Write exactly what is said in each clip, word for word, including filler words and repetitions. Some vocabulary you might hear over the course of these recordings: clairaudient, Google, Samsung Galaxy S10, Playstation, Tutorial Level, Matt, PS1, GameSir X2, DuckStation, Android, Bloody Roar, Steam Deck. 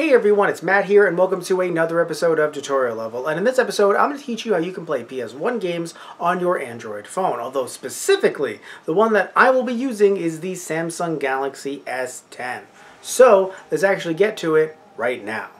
Hey everyone, it's Matt here and welcome to another episode of Tutorial Level, and in this episode I'm going to teach you how you can play P S one games on your Android phone, although specifically the one that I will be using is the Samsung Galaxy S ten. So let's actually get to it right now.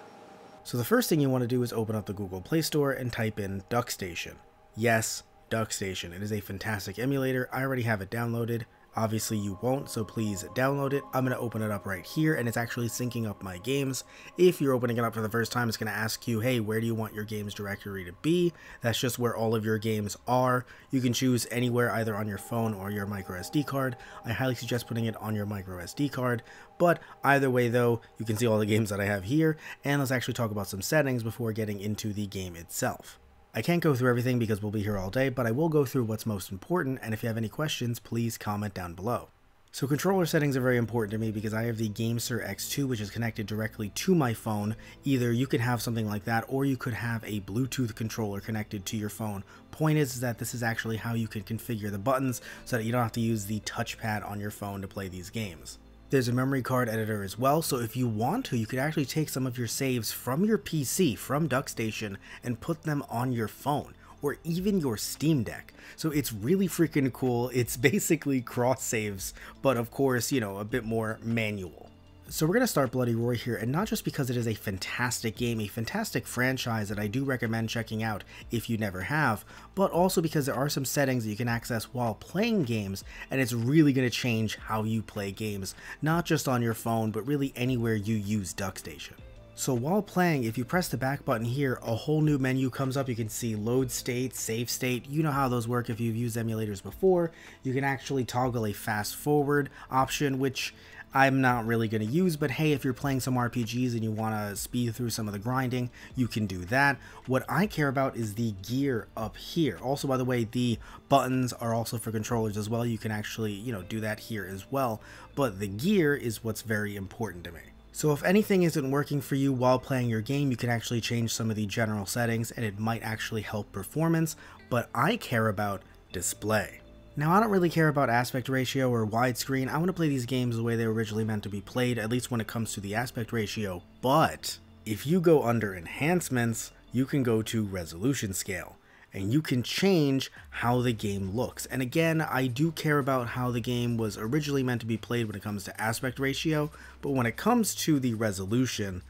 So the first thing you want to do is open up the Google Play Store and type in DuckStation. Yes, DuckStation. It is a fantastic emulator. I already have it downloaded. Obviously you won't, so please download it. I'm going to open it up right here, and it's actually syncing up my games. If you're opening it up for the first time, it's going to ask you, hey, where do you want your games directory to be? That's just where all of your games are. You can choose anywhere, either on your phone or your micro S D card. I highly suggest putting it on your micro S D card, but either way though, you can see all the games that I have here, and let's actually talk about some settings before getting into the game itself. I can't go through everything because we'll be here all day, but I will go through what's most important, and if you have any questions, please comment down below. So controller settings are very important to me because I have the GameSir X two, which is connected directly to my phone. Either you could have something like that, or you could have a Bluetooth controller connected to your phone. Point is, is that this is actually how you can configure the buttons so that you don't have to use the touchpad on your phone to play these games. There's a memory card editor as well, so if you want to, you could actually take some of your saves from your P C, from DuckStation, and put them on your phone, or even your Steam Deck. So it's really freaking cool. It's basically cross saves, but of course, you know, a bit more manual. So we're going to start Bloody Roar here, and not just because it is a fantastic game, a fantastic franchise that I do recommend checking out if you never have, but also because there are some settings that you can access while playing games, and it's really going to change how you play games, not just on your phone, but really anywhere you use DuckStation. So while playing, if you press the back button here, a whole new menu comes up. You can see load state, save state. You know how those work if you've used emulators before. You can actually toggle a fast forward option, which I'm not really going to use, but hey, if you're playing some R P Gs and you want to speed through some of the grinding, you can do that. What I care about is the gear up here. Also, by the way, the buttons are also for controllers as well. You can actually, you know, do that here as well, but the gear is what's very important to me. So if anything isn't working for you while playing your game, you can actually change some of the general settings, and it might actually help performance, but I care about display. Now, I don't really care about aspect ratio or widescreen. I want to play these games the way they were originally meant to be played, at least when it comes to the aspect ratio, but if you go under enhancements, you can go to resolution scale, and you can change how the game looks. And again, I do care about how the game was originally meant to be played when it comes to aspect ratio, but when it comes to the resolution,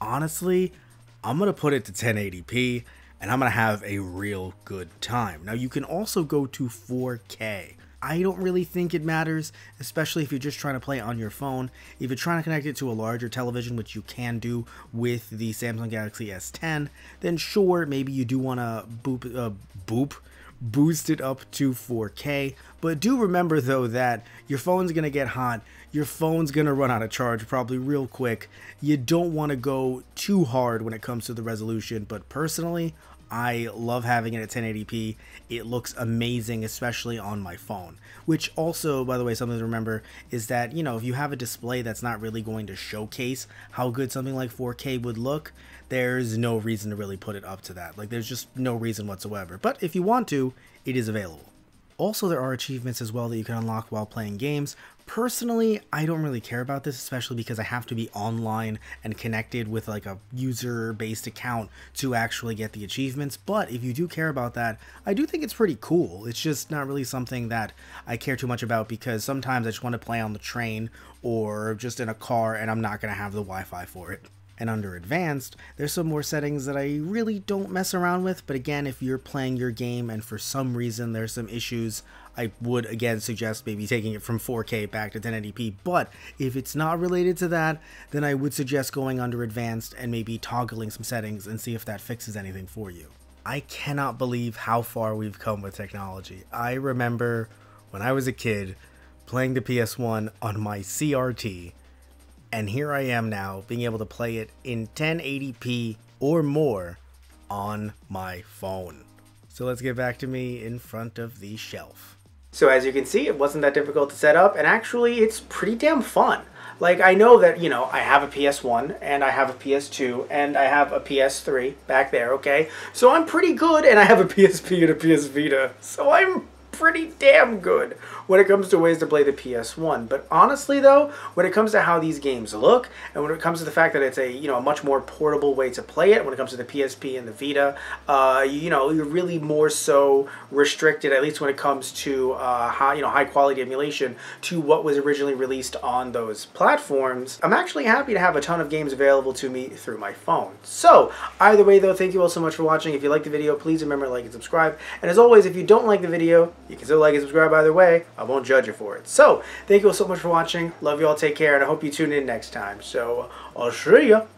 honestly, I'm gonna put it to ten eighty p, and I'm gonna have a real good time. Now, you can also go to four K. I don't really think it matters, especially if you're just trying to play on your phone. If you're trying to connect it to a larger television, which you can do with the Samsung Galaxy S ten, then sure, maybe you do want to boop, uh, boop, boost it up to four K. But do remember though that your phone's going to get hot, your phone's going to run out of charge probably real quick. You don't want to go too hard when it comes to the resolution, but personally, I love having it at ten eighty p. It looks amazing, especially on my phone, which also, by the way, something to remember is that, you know, if you have a display that's not really going to showcase how good something like four K would look, there's no reason to really put it up to that. Like, there's just no reason whatsoever, but if you want to, it is available. Also, there are achievements as well that you can unlock while playing games. Personally, I don't really care about this, especially because I have to be online and connected with like a user-based account to actually get the achievements. But if you do care about that, I do think it's pretty cool. It's just not really something that I care too much about because sometimes I just want to play on the train or just in a car, and I'm not going to have the Wi-Fi for it. And under advanced, there's some more settings that I really don't mess around with, but again, if you're playing your game and for some reason there's some issues, I would again suggest maybe taking it from four K back to ten eighty p, but if it's not related to that, then I would suggest going under advanced and maybe toggling some settings and see if that fixes anything for you. I cannot believe how far we've come with technology. I remember when I was a kid playing the P S one on my C R T, and here I am now being able to play it in ten eighty p or more on my phone. So let's get back to me in front of the shelf. So as you can see, it wasn't that difficult to set up, and actually it's pretty damn fun. Like, I know that, you know, I have a P S one, and I have a P S two, and I have a P S three back there, okay? So I'm pretty good, and I have a P S P and a P S Vita, so I'm pretty damn good when it comes to ways to play the P S one. But honestly though, when it comes to how these games look, and when it comes to the fact that it's a, you know, a much more portable way to play it, when it comes to the P S P and the Vita, uh, you know, you're really more so restricted, at least when it comes to uh, high, you know, high quality emulation, to what was originally released on those platforms. I'm actually happy to have a ton of games available to me through my phone. So either way though, thank you all so much for watching. If you liked the video, please remember to like and subscribe. And as always, if you don't like the video, you can still like and subscribe either way. I won't judge you for it. So thank you all so much for watching. Love you all. Take care. And I hope you tune in next time. So I'll see ya.